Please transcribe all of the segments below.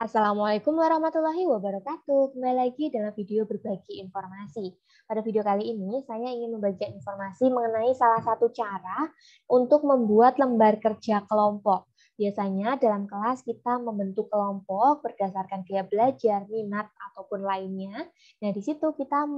Assalamualaikum warahmatullahi wabarakatuh. Kembali lagi dalam video berbagi informasi. Pada video kali ini, saya ingin membagikan informasi mengenai salah satu cara untuk membuat lembar kerja kelompok. Biasanya dalam kelas kita membentuk kelompok berdasarkan gaya belajar, minat, ataupun lainnya. Nah, di situ kita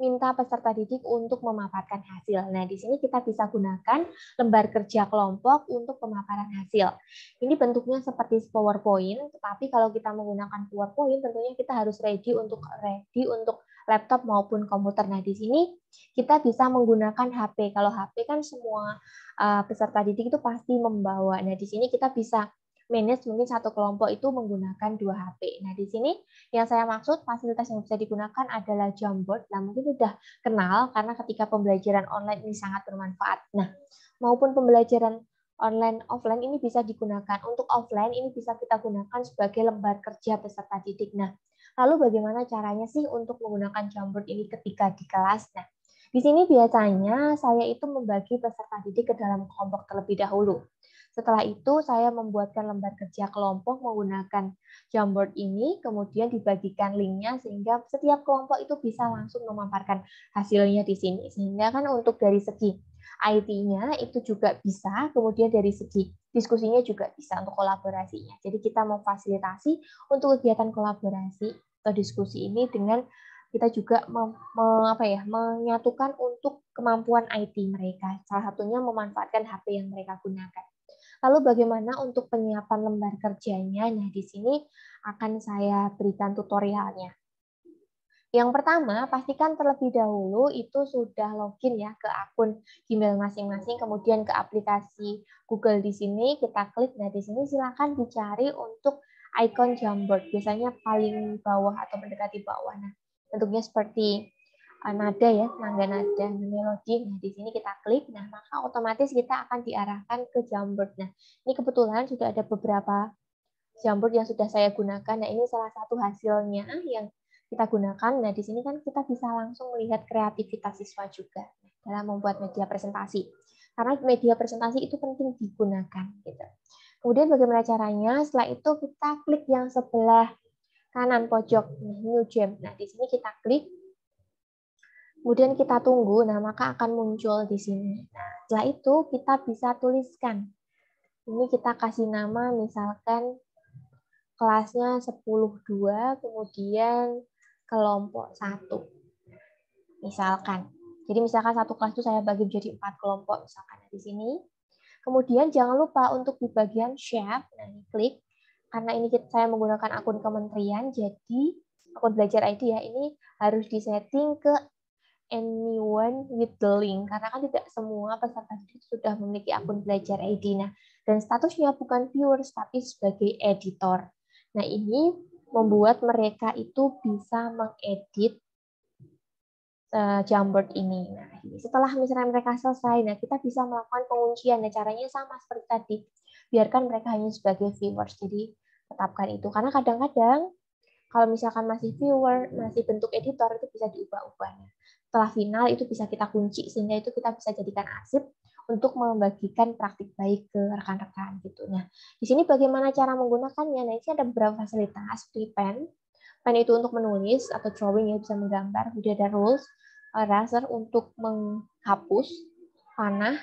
minta peserta didik untuk memaparkan hasil. Nah, di sini kita bisa gunakan lembar kerja kelompok untuk pemaparan hasil. Ini bentuknya seperti PowerPoint, tetapi kalau kita menggunakan PowerPoint tentunya kita harus ready untuk laptop maupun komputer. Nah, di sini kita bisa menggunakan HP. Kalau HP kan semua peserta didik itu pasti membawa. Nah, di sini kita bisa manage mungkin satu kelompok itu menggunakan dua HP. Nah, di sini yang saya maksud fasilitas yang bisa digunakan adalah Jamboard. Nah, mungkin sudah kenal karena ketika pembelajaran online ini sangat bermanfaat. Nah, maupun pembelajaran online offline ini bisa digunakan. Untuk offline ini bisa kita gunakan sebagai lembar kerja peserta didik. Nah, lalu bagaimana caranya sih untuk menggunakan Jamboard ini ketika di kelas? Nah, di sini biasanya saya itu membagi peserta didik ke dalam kelompok terlebih dahulu. Setelah itu, saya membuatkan lembar kerja kelompok menggunakan Jamboard ini, kemudian dibagikan linknya sehingga setiap kelompok itu bisa langsung memaparkan hasilnya di sini. Sehingga kan untuk dari segi IT-nya itu juga bisa, kemudian dari segi diskusinya juga bisa untuk kolaborasinya. Jadi kita memfasilitasi untuk kegiatan kolaborasi atau diskusi ini dengan kita juga menyatukan untuk kemampuan IT mereka. Salah satunya memanfaatkan HP yang mereka gunakan. Lalu bagaimana untuk penyiapan lembar kerjanya? Nah, di sini akan saya berikan tutorialnya. Yang pertama, pastikan terlebih dahulu itu sudah login ya ke akun Gmail masing-masing, kemudian ke aplikasi Google di sini, kita klik. Nah, di sini silakan dicari untuk ikon Jamboard, biasanya paling bawah atau mendekati bawah. Nah, bentuknya seperti nada ya, tangga nada, melodi. Nah, di sini kita klik, nah maka otomatis kita akan diarahkan ke Jamboard. Nah, ini kebetulan sudah ada beberapa Jamboard yang sudah saya gunakan. Nah, ini salah satu hasilnya yang kita gunakan. Nah, di sini kan kita bisa langsung melihat kreativitas siswa juga dalam membuat media presentasi. Karena media presentasi itu penting digunakan, gitu. Kemudian bagaimana caranya? Setelah itu kita klik yang sebelah kanan pojok, New Jam. Nah, di sini kita klik. Kemudian kita tunggu, nah maka akan muncul di sini. Nah, setelah itu kita bisa tuliskan. Ini kita kasih nama misalkan kelasnya 10-2, kemudian kelompok 1. Misalkan. Jadi misalkan satu kelas itu saya bagi menjadi 4 kelompok misalkan di sini. Kemudian jangan lupa untuk di bagian share, nah ini klik. Karena ini saya menggunakan akun kementerian, jadi akun belajar ID ya, ini harus disetting ke anyone with the link, karena kan tidak semua peserta didik sudah memiliki akun belajar ID. Nah, dan statusnya bukan viewers tapi sebagai editor. Nah, ini membuat mereka itu bisa mengedit Jamboard ini. Nah, setelah misalnya mereka selesai, nah kita bisa melakukan penguncian. Nah, caranya sama seperti tadi, biarkan mereka hanya sebagai viewers. Jadi tetapkan itu, karena kadang-kadang kalau misalkan masih viewer, masih bentuk editor, itu bisa diubah-ubahnya. Setelah final itu bisa kita kunci, sehingga itu kita bisa jadikan arsip untuk membagikan praktik baik ke rekan-rekan gitu. Nah, di sini bagaimana cara menggunakannya? Nah, ini ada beberapa fasilitas, seperti pen itu untuk menulis atau drawing, ya bisa menggambar, kemudian ada rules, eraser untuk menghapus, panah.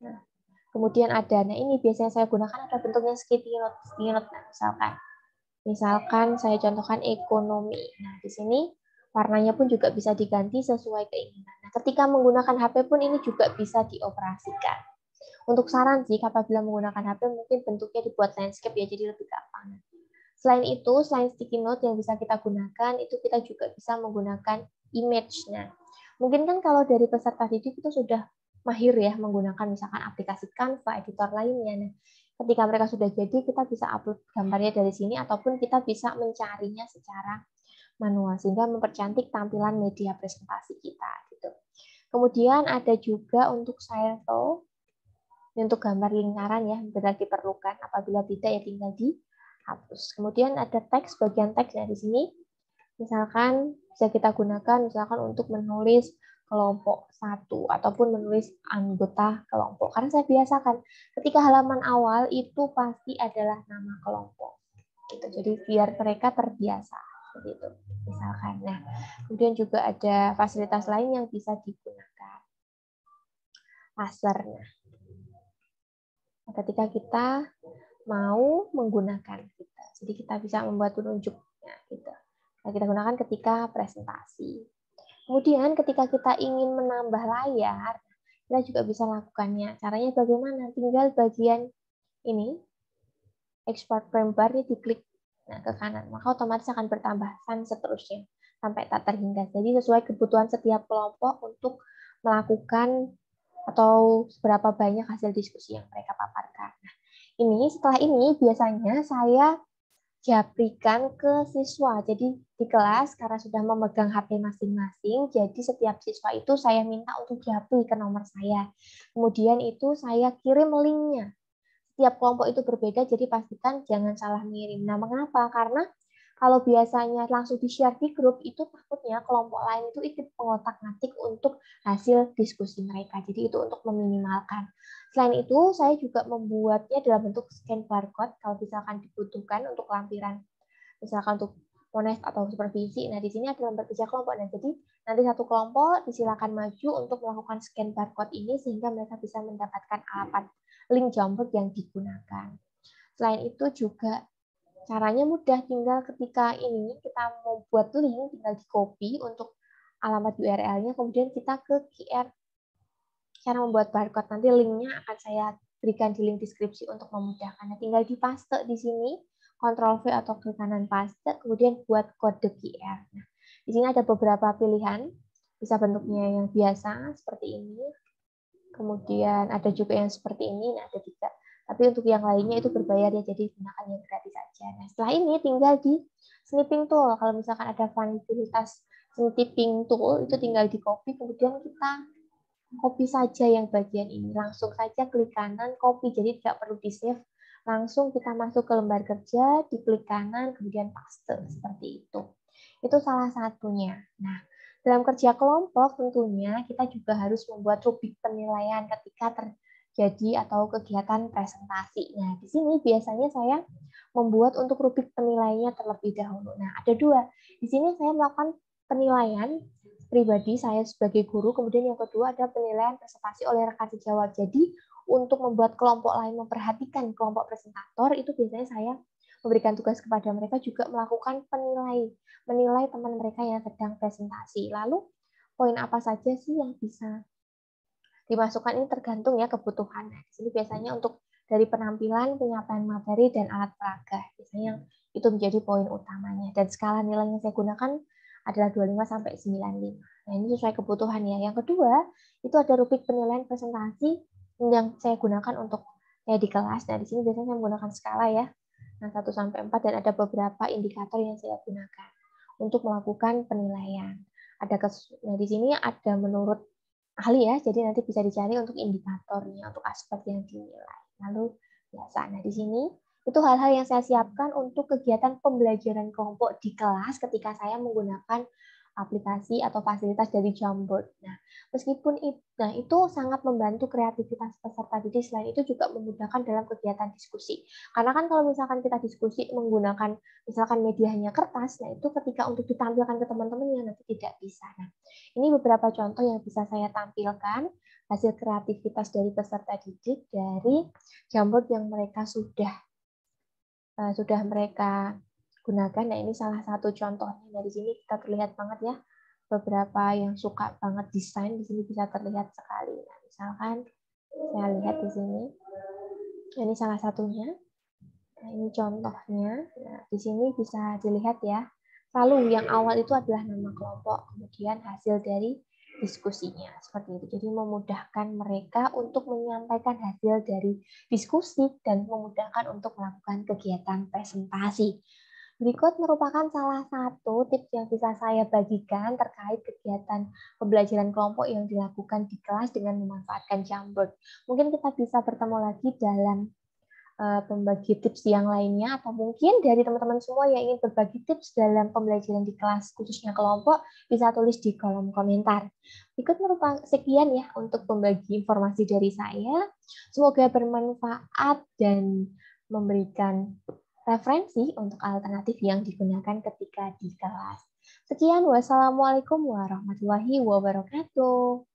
Nah, kemudian ada, nah ini biasanya saya gunakan ada bentuknya sticky note, nah, Misalkan saya contohkan ekonomi. Nah, di sini warnanya pun juga bisa diganti sesuai keinginan. Nah, ketika menggunakan HP pun ini juga bisa dioperasikan. Untuk saran sih, apabila menggunakan HP mungkin bentuknya dibuat landscape ya, jadi lebih gampang. Selain itu, selain sticky note yang bisa kita gunakan, itu kita juga bisa menggunakan image. Nah, mungkin kan kalau dari peserta didik itu sudah mahir ya menggunakan misalkan aplikasi Canva, editor lainnya. Nah, ketika mereka sudah jadi, kita bisa upload gambarnya dari sini ataupun kita bisa mencarinya secara manual sehingga mempercantik tampilan media presentasi kita gitu. Kemudian ada juga untuk circle, untuk gambar lingkaran ya, benar diperlukan. Apabila tidak ya tinggal dihapus. Kemudian ada teks, bagian teks dari sini. Misalkan bisa kita gunakan misalkan untuk menulis kelompok 1 ataupun menulis anggota kelompok. Karena saya biasakan ketika halaman awal itu pasti adalah nama kelompok. gitu. Jadi biar mereka terbiasa gitu, misalkan. Nah, kemudian juga ada fasilitas lain yang bisa digunakan lasernya. Nah, ketika kita mau menggunakan kita, jadi kita bisa membuat penunjuknya gitu. Nah, kita gunakan ketika presentasi. Kemudian ketika kita ingin menambah layar, kita juga bisa lakukannya. Caranya bagaimana? Tinggal bagian ini, export frame bar, ini diklik ke kanan. Maka otomatis akan bertambah seterusnya, sampai tak terhingga. Jadi sesuai kebutuhan setiap kelompok untuk melakukan atau seberapa banyak hasil diskusi yang mereka paparkan. Nah, ini setelah ini biasanya saya jabrikan ke siswa. Jadi di kelas karena sudah memegang HP masing-masing, jadi setiap siswa itu saya minta untuk japri ke nomor saya. Kemudian itu saya kirim linknya. Setiap kelompok itu berbeda, jadi pastikan jangan salah ngirim. Nah, mengapa? Karena kalau biasanya langsung di-share di grup, itu takutnya kelompok lain itu ikut mengotak-atik untuk hasil diskusi mereka. Jadi itu untuk meminimalkan. Selain itu, saya juga membuatnya dalam bentuk scan barcode, kalau misalkan dibutuhkan untuk lampiran, misalkan untuk Mones atau supervisi. Nah, di sini adalah bekerja kelompok. Nah, jadi nanti satu kelompok disilakan maju untuk melakukan scan barcode ini sehingga mereka bisa mendapatkan alamat link Jamboard yang digunakan. Selain itu juga caranya mudah, tinggal ketika ini kita mau buat link, tinggal di-copy untuk alamat URL-nya, kemudian kita ke QR. Cara membuat barcode, nanti linknya akan saya berikan di link deskripsi untuk memudahkan. Nah, tinggal di-paste di sini, Ctrl V atau klik kanan paste, kemudian buat kode QR. Nah, di sini ada beberapa pilihan, bisa bentuknya yang biasa seperti ini, kemudian ada juga yang seperti ini, nah ada tiga. Tapi untuk yang lainnya itu berbayar ya, jadi gunakan yang gratis saja. Nah, setelah ini tinggal di snipping tool. Kalau misalkan ada fasilitas snipping tool, itu tinggal di-copy, kemudian kita copy saja yang bagian ini, langsung saja klik kanan copy, jadi tidak perlu di save, langsung kita masuk ke lembar kerja, diklik kanan, kemudian paste seperti itu. Itu salah satunya. Nah, dalam kerja kelompok tentunya kita juga harus membuat rubrik penilaian ketika terjadi atau kegiatan presentasi. Nah, di sini biasanya saya membuat untuk rubrik penilaiannya terlebih dahulu. Nah, ada dua. Di sini saya melakukan penilaian pribadi saya sebagai guru, kemudian yang kedua ada penilaian presentasi oleh rekan sejawat. Jadi untuk membuat kelompok lain memperhatikan kelompok presentator, itu biasanya saya memberikan tugas kepada mereka juga melakukan menilai teman mereka yang sedang presentasi. Lalu poin apa saja sih yang bisa dimasukkan, ini tergantung ya kebutuhan. Nah, di sini biasanya untuk dari penampilan, penyampaian materi, dan alat peraga, biasanya yang itu menjadi poin utamanya. Dan skala nilai yang saya gunakan adalah 25 sampai 95. Nah, ini sesuai kebutuhan ya. Yang kedua, itu ada rubrik penilaian presentasi yang saya gunakan untuk ya di kelas. Nah, di sini biasanya saya menggunakan skala ya. Nah, 1 sampai 4 dan ada beberapa indikator yang saya gunakan untuk melakukan penilaian. Nah, di sini ada menurut ahli ya. Jadi nanti bisa dicari untuk indikatornya, untuk aspek yang dinilai. Lalu biasa. Nah, di sini itu hal-hal yang saya siapkan untuk kegiatan pembelajaran kelompok di kelas ketika saya menggunakan aplikasi atau fasilitas dari Jamboard. Nah, meskipun itu sangat membantu kreativitas peserta didik, selain itu juga memudahkan dalam kegiatan diskusi. Karena kan kalau misalkan kita diskusi menggunakan misalkan media hanya kertas, nah itu ketika untuk ditampilkan ke teman-teman yang nanti tidak bisa. Nah, ini beberapa contoh yang bisa saya tampilkan hasil kreativitas dari peserta didik dari Jamboard yang mereka sudah mereka gunakan. Nah, ini salah satu contohnya. Nah, di sini kita terlihat banget ya, beberapa yang suka banget desain, di sini bisa terlihat sekali. Nah, misalkan saya lihat di sini, ini salah satunya. Nah, ini contohnya. Nah, di sini bisa dilihat ya. Lalu yang awal itu adalah nama kelompok, kemudian hasil dari diskusinya seperti itu. Jadi memudahkan mereka untuk menyampaikan hasil dari diskusi dan memudahkan untuk melakukan kegiatan presentasi. Berikut merupakan salah satu tips yang bisa saya bagikan terkait kegiatan pembelajaran kelompok yang dilakukan di kelas dengan memanfaatkan Jamboard. Mungkin kita bisa bertemu lagi dalam pembagi tips yang lainnya, atau mungkin dari teman-teman semua yang ingin berbagi tips dalam pembelajaran di kelas khususnya kelompok, bisa tulis di kolom komentar. Berikut merupakan sekian ya untuk pembagi informasi dari saya. Semoga bermanfaat dan memberikan referensi untuk alternatif yang digunakan ketika di kelas. Sekian, wassalamualaikum warahmatullahi wabarakatuh.